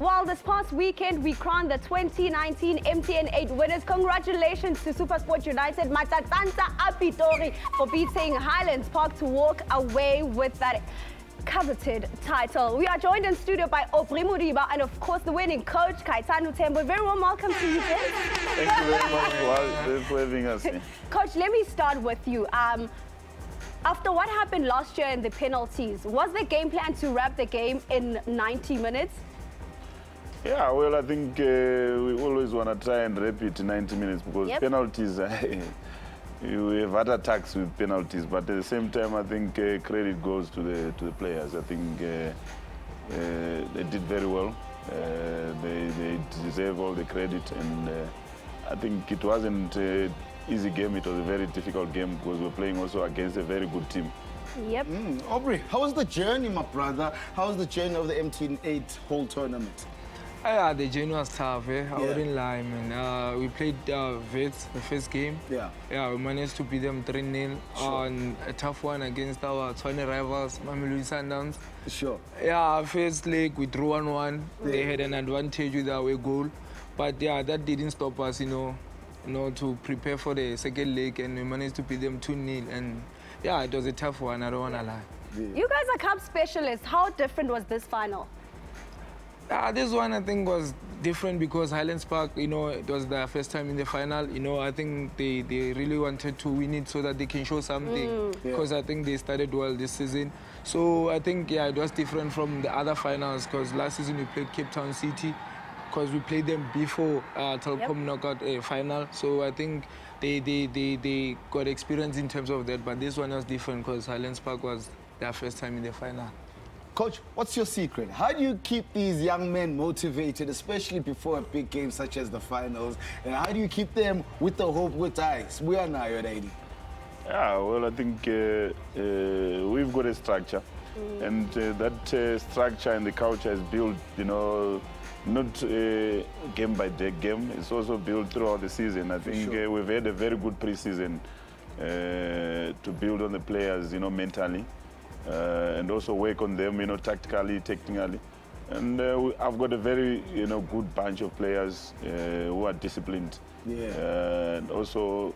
Well, this past weekend, we crowned the 2019 MTN8 winners. Congratulations to SuperSport United, Matatanta Apitori, for beating Highlands Park to walk away with that coveted title. We are joined in studio by Aubrey Modiba and, of course, the winning coach, Kaitano Tembo. Very warm welcome to you, guys. Thank you very much for having us. Coach, let me start with you. After what happened last year in the penalties, was the game plan to wrap the game in 90 minutes? Yeah, well, I think we always want to try and wrap it in 90 minutes because penalties, we have had attacks with penalties, but at the same time, I think credit goes to the players. I think they did very well. They deserve all the credit, and I think it wasn't easy game. It was a very difficult game because we're playing also against a very good team. Yep. Aubrey, how was the journey, my brother? How was the journey of the MTN8 whole tournament? Yeah, the journey was tough. I wouldn't lie, man. We played Vets the first game. Yeah. Yeah, we managed to beat them 3-0 on a tough one against our 20 rivals, Mamelodi Sundowns. Sure. Yeah, first leg we drew 1-1. Yeah. They had an advantage with our goal, but yeah, that didn't stop us, to prepare for the second leg, and we managed to beat them 2-0. And yeah, it was a tough one, I don't want to lie. Yeah. You guys are cup specialists. How different was this final? This one, I think, was different because Highlands Park, it was their first time in the final. I think they really wanted to win it so that they can show something because I think they started well this season. So I think, yeah, it was different from the other finals because last season we played Cape Town City because we played them before Telkom knockout final. So I think they got experience in terms of that. But this one was different because Highlands Park was their first time in the final. Coach, what's your secret? How do you keep these young men motivated, especially before a big game such as the finals? And how do you keep them with the hope, with eyes? We are now at 80. Yeah, well, I think we've got a structure. And that structure and the culture is built, not game by day game. It's also built throughout the season. I think we've had a very good preseason to build on the players, mentally. And also work on them, tactically, technically. And I've got a very, good bunch of players who are disciplined. Yeah. And also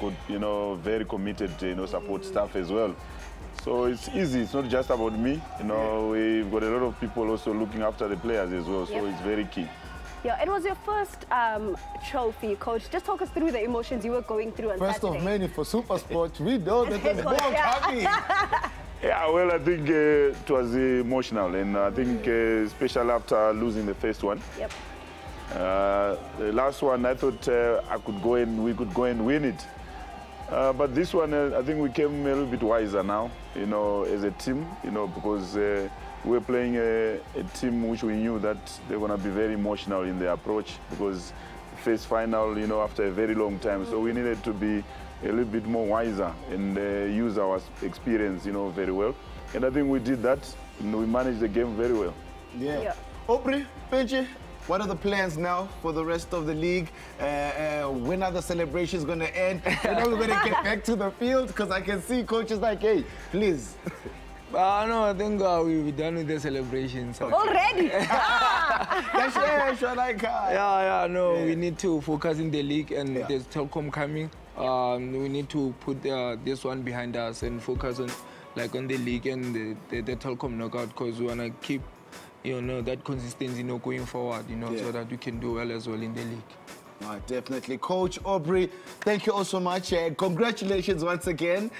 got, very committed, support staff as well. So it's easy. It's not just about me. We've got a lot of people also looking after the players as well. So it's very key. Yeah, it was your first trophy, Coach. Just talk us through the emotions you were going through on Saturday. First of many for SuperSport. We know that the ball happy. Yeah, well, I think it was emotional, and I think especially after losing the first one. Yep. The last one, I thought we could go and win it. But this one, I think we came a little bit wiser now, as a team, because we're playing a team which we knew that they're going to be very emotional in their approach because first final, after a very long time. So we needed to be a little bit more wiser and use our experience, very well. And I think we did that. We managed the game very well. Yeah. Aubrey, Benji, what are the plans now for the rest of the league? When are the celebrations going to end? When are we going to get back to the field? Because I can see coaches like, hey, please. No, I think we'll be done with the celebrations. Okay. Already? We need to focus in the league, and there's Telkom coming. We need to put this one behind us and focus on on the league and the Telkom knockout because we want to keep that consistency going forward, so that we can do well as well in the league. Right, definitely. Coach, Aubrey, thank you all so much. Congratulations once again.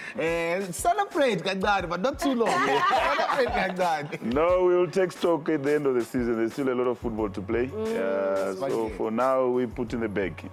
Celebrate, but not too long. Celebrate. No, we will take stock at the end of the season. There's still a lot of football to play. So for now, we put in the bag.